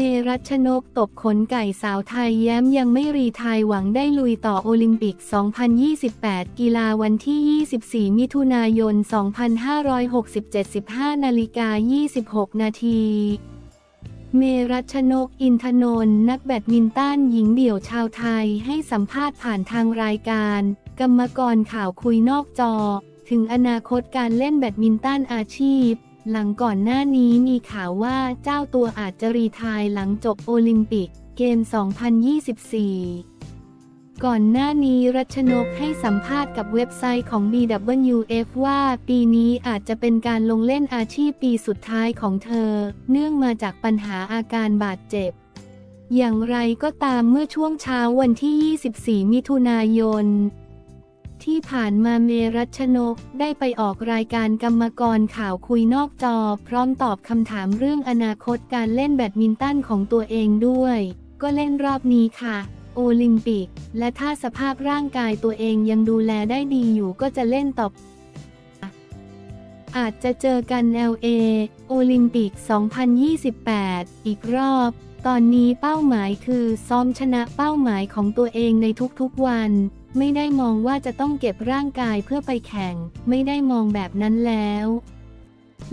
เมรัชนกตบขนไก่สาวไทยแย้มยังไม่รีไทยหวังได้ลุยต่อโอลิมปิก 2028 กีฬาวันที่ 24 มิถุนายน 2567 15:26 น.เมรัชนก อินทนนท์นักแบดมินตันหญิงเดี่ยวชาวไทยให้สัมภาษณ์ผ่านทางรายการกรรมกรข่าวคุยนอกจอถึงอนาคตการเล่นแบดมินตันอาชีพหลังก่อนหน้านี้มีข่าวว่าเจ้าตัวอาจจะรีไทร์หลังจบโอลิมปิกเกม 2024 ก่อนหน้านี้รัชนกให้สัมภาษณ์กับเว็บไซต์ของ BWF ว่าปีนี้อาจจะเป็นการลงเล่นอาชีพปีสุดท้ายของเธอเนื่องมาจากปัญหาอาการบาดเจ็บอย่างไรก็ตามเมื่อช่วงเช้าวันที่ 24 มิถุนายนที่ผ่านมาเมรัชนกได้ไปออกรายการกรรมกรข่าวคุยนอกจอพร้อมตอบคำถามเรื่องอนาคตการเล่นแบดมินตันของตัวเองด้วยก็เล่นรอบนี้ค่ะโอลิมปิกและถ้าสภาพร่างกายตัวเองยังดูแลได้ดีอยู่ก็จะเล่นต่ออาจจะเจอกัน LA โอลิมปิก 2028 อีกรอบตอนนี้เป้าหมายคือซ้อมชนะเป้าหมายของตัวเองในทุกๆวันไม่ได้มองว่าจะต้องเก็บร่างกายเพื่อไปแข่งไม่ได้มองแบบนั้นแล้ว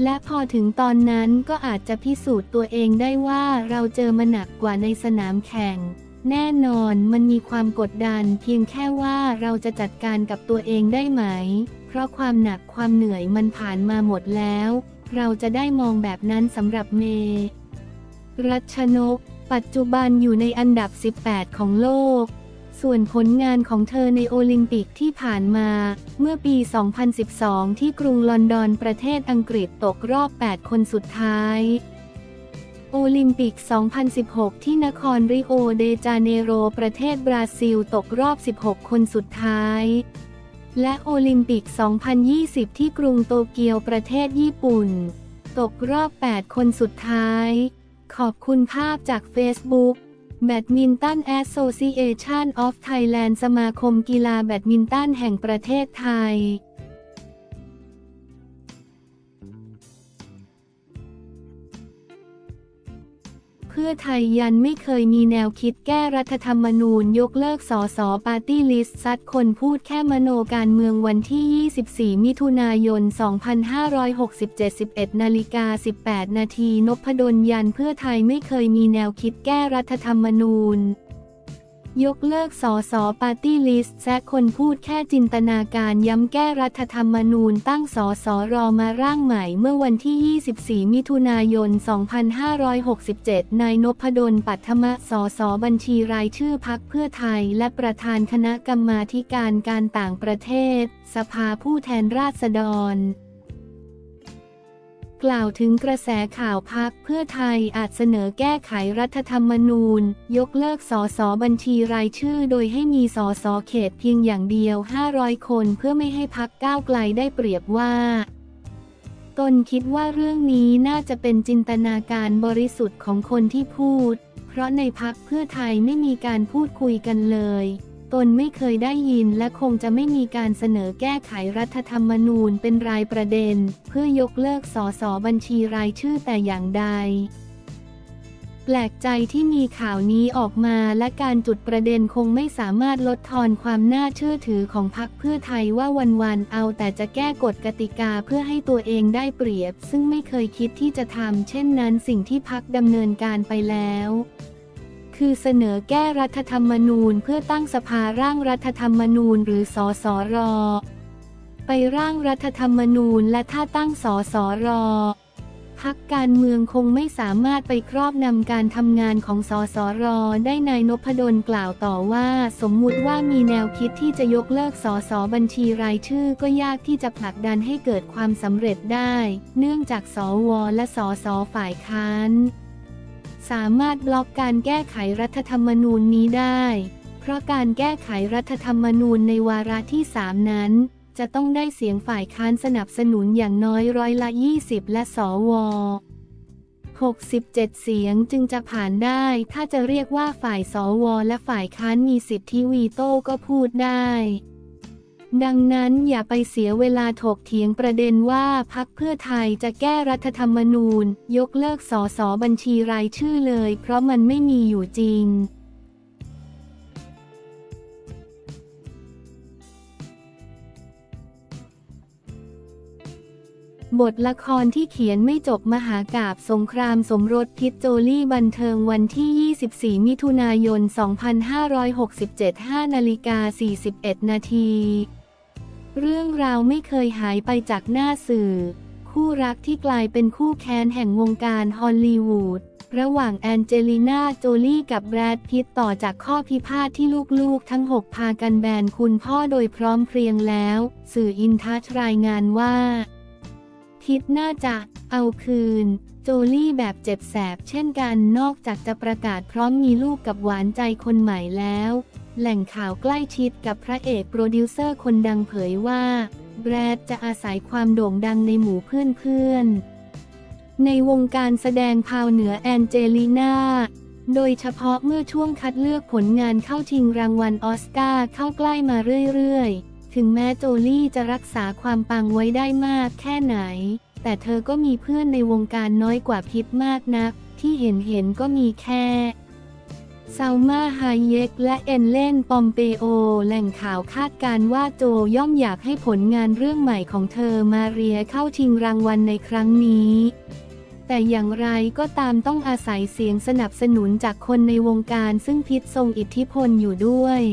และพอถึงตอนนั้นก็อาจจะพิสูจน์ตัวเองได้ว่าเราเจอมาหนักกว่าในสนามแข่งแน่นอนมันมีความกดดันเพียงแค่ว่าเราจะจัดการกับตัวเองได้ไหมเพราะความหนักความเหนื่อยมันผ่านมาหมดแล้วเราจะได้มองแบบนั้นสำหรับเมรัชนกปัจจุบันอยู่ในอันดับ 18 ของโลกส่วนผลงานของเธอในโอลิมปิกที่ผ่านมาเมื่อปี 2012 ที่กรุงลอนดอนประเทศอังกฤษตกรอบ 8 คนสุดท้ายโอลิมปิก 2016 ที่นครริโอเดจาเนโรประเทศบราซิลตกรอบ 16 คนสุดท้ายและโอลิมปิก 2020 ที่กรุงโตเกียวประเทศญี่ปุ่นตกรอบ 8 คนสุดท้ายขอบคุณภาพจาก Facebook Badminton Association of Thailand สมาคมกีฬาแบดมินตันแห่งประเทศไทยเพื่อไทยยันไม่เคยมีแนวคิดแก้รัฐธรรมนูญยกเลิกสสปาร์ตี้ลิสต์ซัดคนพูดแค่มโนการเมืองวันที่ 24 มิถุนายน 2567 11:18 น.นพดลยันเพื่อไทยไม่เคยมีแนวคิดแก้รัฐธรรมนูญยกเลิกสสปาร์ตี้ลิสต์แซะคนพูดแค่จินตนาการย้ำแก้รัฐธรรมนูญตั้งสสร.มาร่างใหม่เมื่อวันที่ 24 มิถุนายน 2567 นายนพดล ปัทมะ สส.บัญชีรายชื่อพรรคเพื่อไทยและประธานคณะกรรมาธิการการต่างประเทศสภาผู้แทนราษฎรกล่าวถึงกระแสข่าวพรรคเพื่อไทยอาจเสนอแก้ไขรัฐธรรมนูญยกเลิกสสบัญชีรายชื่อโดยให้มีสสเขตเพียงอย่างเดียว 500 คนเพื่อไม่ให้พรรคก้าวไกลได้เปรียบว่าตนคิดว่าเรื่องนี้น่าจะเป็นจินตนาการบริสุทธิ์ของคนที่พูดเพราะในพรรคเพื่อไทยไม่มีการพูดคุยกันเลยตนไม่เคยได้ยินและคงจะไม่มีการเสนอแก้ไขรัฐธรรมนูญเป็นรายประเด็นเพื่อยกเลิกสสบัญชีรายชื่อแต่อย่างใดแปลกใจที่มีข่าวนี้ออกมาและการจุดประเด็นคงไม่สามารถลดทอนความน่าเชื่อถือของพรรคเพื่อไทยว่าวันๆเอาแต่จะแก้กฎกติกาเพื่อให้ตัวเองได้เปรียบซึ่งไม่เคยคิดที่จะทำเช่นนั้นสิ่งที่พรรคดำเนินการไปแล้วคือเสนอแก้รัฐธรรมนูญเพื่อตั้งสภาร่างรัฐธรรมนูญหรือสสร.ไปร่างรัฐธรรมนูญและถ้าตั้งสสร.พรรคการเมืองคงไม่สามารถไปครอบงำการทำงานของสสร.ได้นายนพดลกล่าวต่อว่าสมมุติว่ามีแนวคิดที่จะยกเลิกสสบัญชีรายชื่อก็ยากที่จะผลักดันให้เกิดความสำเร็จได้เนื่องจากสว.และสส.ฝ่ายค้านสามารถบล็อกการแก้ไขรัฐธรรมนูญนี้ได้เพราะการแก้ไขรัฐธรรมนูญในวาระที่ 3 นั้นจะต้องได้เสียงฝ่ายค้านสนับสนุนอย่างน้อย20%และสว67เสียงจึงจะผ่านได้ถ้าจะเรียกว่าฝ่ายสวและฝ่ายค้านมีสิทธิวีโต้ก็พูดได้ ดังนั้นอย่าไปเสียเวลาถกเถียงประเด็นว่าพรรคเพื่อไทยจะแก้รัฐธรรมนูญยกเลิกส.ส.บัญชีรายชื่อเลยเพราะมันไม่มีอยู่จริงบทละครที่เขียนไม่จบมหากาพย์สงครามสมรสพิษโจลี่บันเทิงวันที่ 24 มิถุนายน 2567 5:41 นาทีเรื่องราวไม่เคยหายไปจากหน้าสื่อคู่รักที่กลายเป็นคู่แค้นแห่งวงการฮอลลีวูดระหว่างแอนเจลิน่าโจลี่กับแบรดพิตต์ต่อจากข้อพิพาทที่ลูกๆทั้ง 6 พากันแบนคุณพ่อโดยพร้อมเพรียงแล้วสื่ออินทัชรายงานว่าพิตต์น่าจะเอาคืนโจลี่แบบเจ็บแสบเช่นกันนอกจากจะประกาศพร้อมมีลูกกับหวานใจคนใหม่แล้วแหล่งข่าวใกล้ชิดกับพระเอกโปรดิวเซอร์คนดังเผยว่าแบรดจะอาศัยความโด่งดังในหมู่เพื่อนๆในวงการแสดงพาวเหนือแอนเจลิน่าโดยเฉพาะเมื่อช่วงคัดเลือกผลงานเข้าชิงรางวัลออสการ์เข้าใกล้มาเรื่อยๆถึงแม้โจลี่จะรักษาความปังไว้ได้มากแค่ไหนแต่เธอก็มีเพื่อนในวงการน้อยกว่าพิตต์มากนักที่เห็นก็มีแค่ซาลมา ไฮเยกและเอลเลน ปอมเปโอแหล่งข่าวคาดการณ์ว่าโจย่อมอยากให้ผลงานเรื่องใหม่ของเธอมาเรียเข้าชิงรางวัลในครั้งนี้แต่อย่างไรก็ตามต้องอาศัยเสียงสนับสนุนจากคนในวงการซึ่งพิตต์ทรงอิทธิพลอยู่ด้วย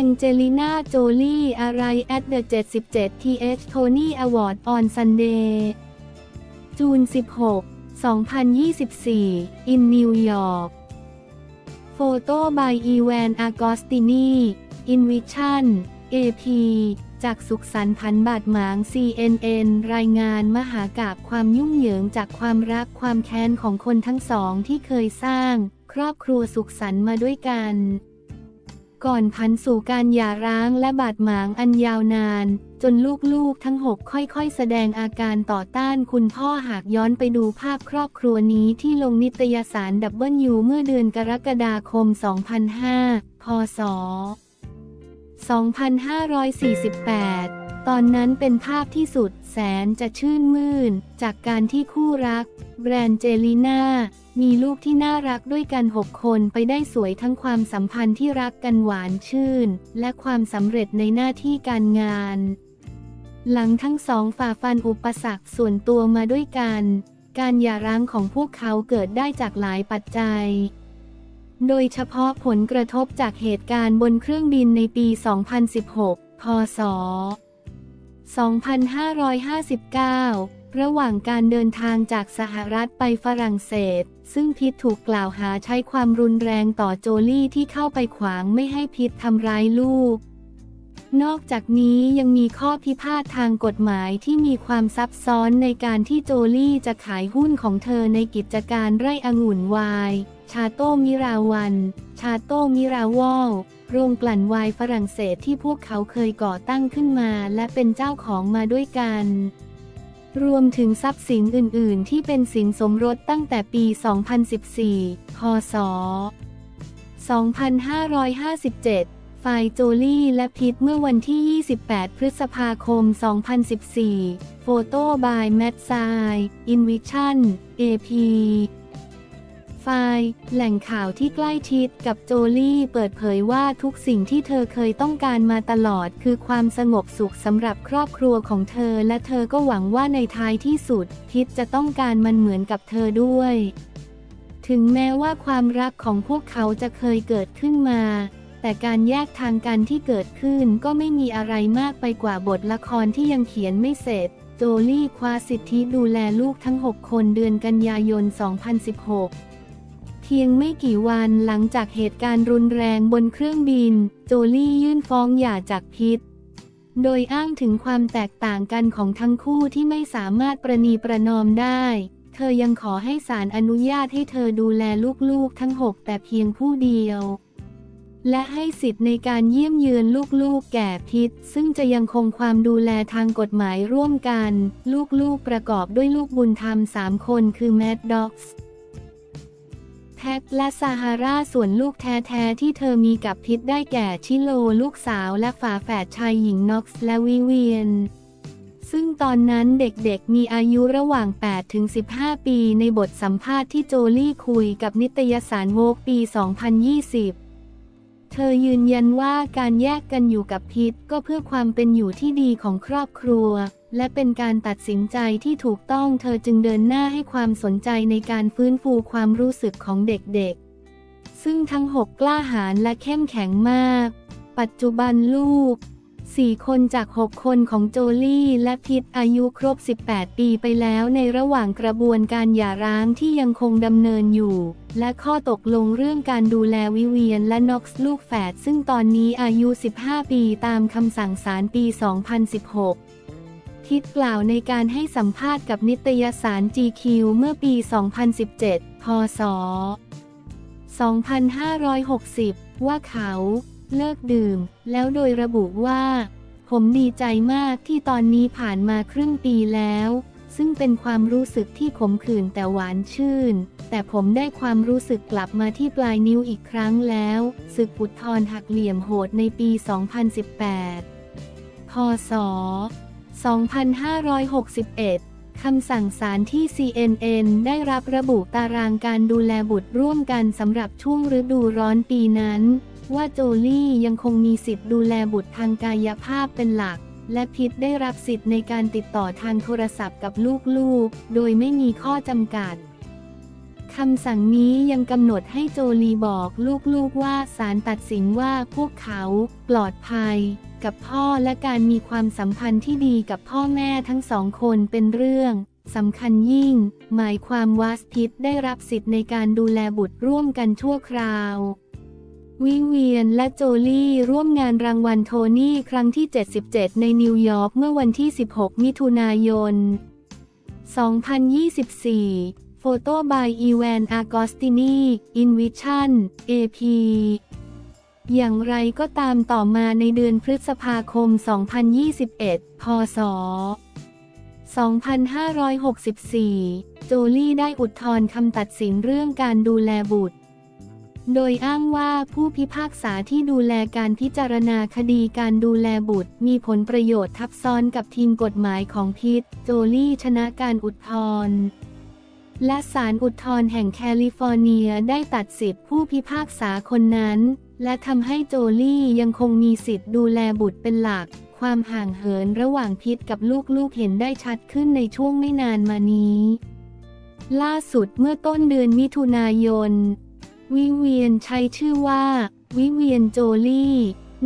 Angelina Jolie arrived at the 77th Tony Award on Sunday, June 16, 2024, in New York. Photo by Ivan Agostini, Invitation, AP, จากสุขสันต์พันบาดหมาง CNN รายงานมหากาพย์ความยุ่งเหยิงจากความรักความแค้นของคนทั้งสองที่เคยสร้างครอบครัวสุขสันต์มาด้วยกันก่อนพันสู่การหย่าร้างและบาดหมางอันยาวนานจนลูกๆทั้ง 6 ค่อยๆแสดงอาการต่อต้านคุณพ่อหากย้อนไปดูภาพครอบครัวนี้ที่ลงนิตยสาร W เมื่อเดือนกรกฎาคม 2005 พ.ศ. 2548 ตอนนั้นเป็นภาพที่สุดแสนจะชื่นมื่นจากการที่คู่รักแบรนเจลิน่ามีลูกที่น่ารักด้วยกัน 6 คนไปได้สวยทั้งความสัมพันธ์ที่รักกันหวานชื่นและความสำเร็จในหน้าที่การงานหลังทั้งสองฝ่าฟันอุปสรรคส่วนตัวมาด้วยกันการหย่าร้างของพวกเขาเกิดได้จากหลายปัจจัยโดยเฉพาะผลกระทบจากเหตุการณ์บนเครื่องบินในปี 2016 พ.ศ. 2559ระหว่างการเดินทางจากสหรัฐไปฝรั่งเศสซึ่งพิตต์ถูกกล่าวหาใช้ความรุนแรงต่อโจลี่ที่เข้าไปขวางไม่ให้พิตต์ทำร้ายลูกนอกจากนี้ยังมีข้อพิพาททางกฎหมายที่มีความซับซ้อนในการที่โจลี่จะขายหุ้นของเธอในกิจการไร่องุ่นไวน์ชาโต้มิราวันชาโต้มิราวอลโรงกลั่นไวน์ฝรั่งเศสที่พวกเขาเคยก่อตั้งขึ้นมาและเป็นเจ้าของมาด้วยกันรวมถึงทรัพย์สินอื่นๆที่เป็นสินสมรสตั้งแต่ปี 2014 พ.ศ. 2557 ฝ่ายโจลี่และพิตต์เมื่อวันที่ 28 พฤษภาคม 2014 โฟโต้ by Matt Sai, Invitation, AP ฝ่ายแหล่งข่าวที่ใกล้ชิดกับโจลี่เปิดเผยว่าทุกสิ่งที่เธอเคยต้องการมาตลอดคือความสงบสุขสำหรับครอบครัวของเธอและเธอก็หวังว่าในท้ายที่สุดพิตต์จะต้องการมันเหมือนกับเธอด้วยถึงแม้ว่าความรักของพวกเขาจะเคยเกิดขึ้นมาแต่การแยกทางกันที่เกิดขึ้นก็ไม่มีอะไรมากไปกว่าบทละครที่ยังเขียนไม่เสร็จโจลี่คว้าสิทธิดูแลลูกทั้ง 6 คนเดือนกันยายน 2016เพียงไม่กี่วันหลังจากเหตุการณ์รุนแรงบนเครื่องบินโจลี่ยื่นฟ้องหย่าจากพิตต์โดยอ้างถึงความแตกต่างกันของทั้งคู่ที่ไม่สามารถประนีประนอมได้เธอยังขอให้ศาลอนุญาตให้เธอดูแลลูกๆทั้ง 6 แต่เพียงผู้เดียวและให้สิทธิ์ในการเยี่ยมเยือนลูกๆแก่พิตต์ซึ่งจะยังคงความดูแลทางกฎหมายร่วมกันลูกๆประกอบด้วยลูกบุญธรรม 3 คนคือแมดด็อกซ์แพ ท็กและซาฮาราส่วนลูกแท้ๆที่เธอมีกับพิทได้แก่ชิโลลูกสาวและฝาแฝดชายหญิงน็อกซ์และวิเวียนซึ่งตอนนั้นเด็กๆมีอายุระหว่าง 8-15 ปีในบทสัมภาษณ์ที่โจลี่คุยกับนิตยสารโวกปี 2020เธอยืนยันว่าการแยกกันอยู่กับพิทก็เพื่อความเป็นอยู่ที่ดีของครอบครัวและเป็นการตัดสินใจที่ถูกต้องเธอจึงเดินหน้าให้ความสนใจในการฟื้นฟูความรู้สึกของเด็กๆซึ่งทั้ง6กล้าหาญและเข้มแข็งมากปัจจุบันลูก4คนจาก6คนของโจลี่และพิทอายุครบ18ปีไปแล้วในระหว่างกระบวนการหย่าร้างที่ยังคงดำเนินอยู่และข้อตกลงเรื่องการดูแลวิเวียนและน็อกซ์ลูกแฝดซึ่งตอนนี้อายุ15ปีตามคำสั่งศาลปี 2016 พิทกล่าวในการให้สัมภาษณ์กับนิตยสาร GQ เมื่อปี 2017 พ.ศ. 2560 ว่าเขาเลิกดื่มแล้วโดยระบุว่าผมดีใจมากที่ตอนนี้ผ่านมาครึ่งปีแล้วซึ่งเป็นความรู้สึกที่ขมขื่นแต่หวานชื่นแต่ผมได้ความรู้สึกกลับมาที่ปลายนิ้วอีกครั้งแล้วศึกอุทธรณ์หักเหลี่ยมโหดในปี 2018 พ.ศ. 2561คำสั่งศาลที่ CNN ได้รับระบุตารางการดูแลบุตรร่วมกันสำหรับช่วงฤดูร้อนปีนั้นว่าโจลี่ยังคงมีสิทธิ์ดูแลบุตรทางกายภาพเป็นหลักและพิทได้รับสิทธิ์ในการติดต่อทางโทรศัพท์กับลูกๆโดยไม่มีข้อจำกัดคำสั่งนี้ยังกำหนดให้โจลี่บอกลูกๆว่าศาลตัดสินว่าพวกเขาปลอดภัยกับพ่อและการมีความสัมพันธ์ที่ดีกับพ่อแม่ทั้งสองคนเป็นเรื่องสำคัญยิ่งหมายความว่าพิทได้รับสิทธิ์ในการดูแลบุตรร่วมกันชั่วคราววิเวียนและโจลี่ร่วมงานรางวัลโทนี่ครั้งที่ 77ในนิวยอร์กเมื่อวันที่16มิถุนายน2024โฟโต้บายอีแวนอากอสตินีอินวิชั่น AP อย่างไรก็ตามต่อมาในเดือนพฤษภาคม2021 พ.ศ. 2564 โจลี่ได้อุทธรณ์คำตัดสินเรื่องการดูแลบุตรโดยอ้างว่าผู้พิพากษาที่ดูแลการพิจารณาคดีการดูแลบุตรมีผลประโยชน์ทับซ้อนกับทีมกฎหมายของพิทโจลี่ชนะการอุทธรณ์และศาลอุทธรณ์แห่งแคลิฟอร์เนียได้ตัดสิทธิผู้พิพากษาคนนั้นและทำให้โจลี่ยังคงมีสิทธิ์ดูแลบุตรเป็นหลักความห่างเหินระหว่างพิทกับลูกๆเห็นได้ชัดขึ้นในช่วงไม่นานมานี้ล่าสุดเมื่อต้นเดือนมิถุนายนวิเวียนใช้ชื่อว่าวิเวียนโจลี่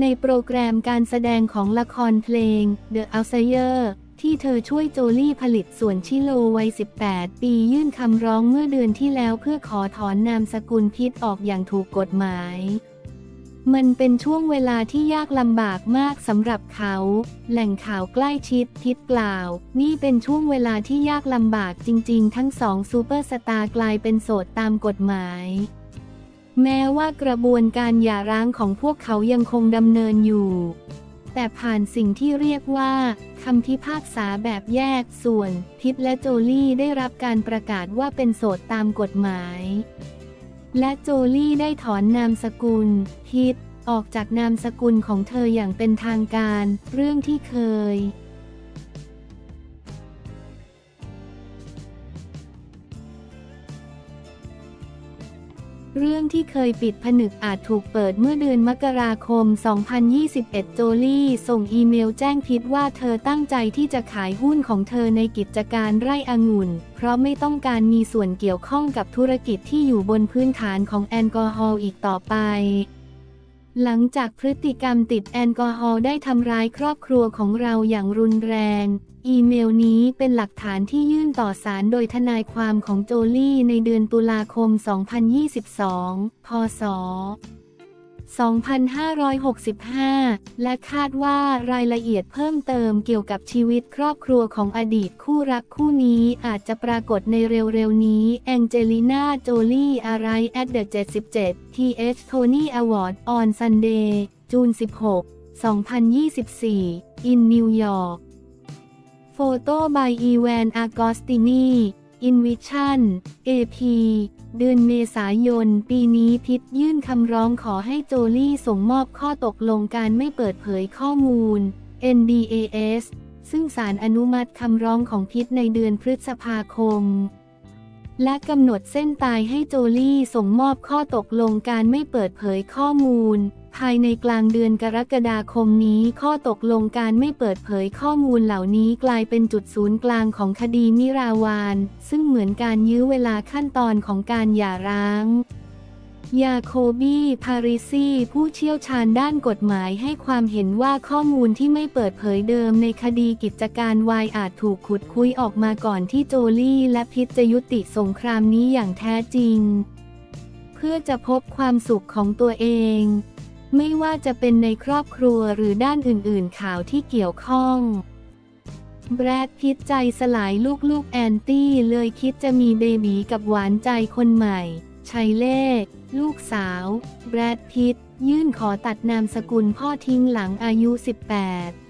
ในโปรแกรมการแสดงของละครเพลง The Outsidersที่เธอช่วยโจลี่ผลิตส่วนชิโลวัย18ปียื่นคำร้องเมื่อเดือนที่แล้วเพื่อขอถอนนามสกุลพิทออกอย่างถูกกฎหมายมันเป็นช่วงเวลาที่ยากลำบากมากสำหรับเขาแหล่งข่าวใกล้ชิดพิทกล่าวนี่เป็นช่วงเวลาที่ยากลำบากจริงๆทั้งสองซูเปอร์สตาร์กลายเป็นโสดตามกฎหมายแม้ว่ากระบวนการหย่าร้างของพวกเขายังคงดำเนินอยู่แต่ผ่านสิ่งที่เรียกว่าคำพิพากษาแบบแยกส่วนพิทและโจลี่ได้รับการประกาศว่าเป็นโสดตามกฎหมายและโจลี่ได้ถอนนามสกุลพิทออกจากนามสกุลของเธออย่างเป็นทางการเรื่องที่เคยปิดผนึกอาจถูกเปิดเมื่อเดือนมกราคม2021โจลี่ส่งอีเมลแจ้งพิทว่าเธอตั้งใจที่จะขายหุ้นของเธอในกิจการไร่องุ่นเพราะไม่ต้องการมีส่วนเกี่ยวข้องกับธุรกิจที่อยู่บนพื้นฐานของแอลกอฮอล์อีกต่อไปหลังจากพฤติกรรมติดแอลกอฮอล์ได้ทำร้ายครอบครัวของเราอย่างรุนแรงอีเมลนี้เป็นหลักฐานที่ยื่นต่อศาลโดยทนายความของโจลี่ในเดือนตุลาคม2022 พ.ศ. 2565และคาดว่ารายละเอียดเพิ่มเติมเกี่ยวกับชีวิตครอบครัวของอดีตคู่รักคู่นี้อาจจะปรากฏในเร็วๆนี้ Angelina Jolie Arrived at the 77 TH Tony Award on Sunday June 16, 2024 in New York Photo by Evan Agostini Invitation AP เดือนเมษายนปีนี้พิตต์ยื่นคำร้องขอให้โจลี่ส่งมอบข้อตกลงการไม่เปิดเผยข้อมูล NDAS ซึ่งศาลอนุมัติคำร้องของพิตต์ในเดือนพฤษภาคมและกำหนดเส้นตายให้โจลี่ส่งมอบข้อตกลงการไม่เปิดเผยข้อมูลภายในกลางเดือนกรกฎาคมนี้ข้อตกลงการไม่เปิดเผยข้อมูลเหล่านี้กลายเป็นจุดศูนย์กลางของคดีมิราวานซึ่งเหมือนการยื้อเวลาขั้นตอนของการหย่าร้างยาโคบีพาริซีผู้เชี่ยวชาญด้านกฎหมายให้ความเห็นว่าข้อมูลที่ไม่เปิดเผยเดิมในคดีกิจการวายอาจถูกขุดคุยออกมาก่อนที่โจลี่และพิตต์จะยุติสงครามนี้อย่างแท้จริงเพื่อจะพบความสุขของตัวเองไม่ว่าจะเป็นในครอบครัวหรือด้านอื่นๆข่าวที่เกี่ยวข้องแบรดพิตต์ใจสลายลูกแอนตี้เลยคิดจะมีเบบีกับหวานใจคนใหม่ชัยเลขลูกสาวแบรดพิตต์ยื่นขอตัดนามสกุลพ่อทิ้งหลังอายุ 18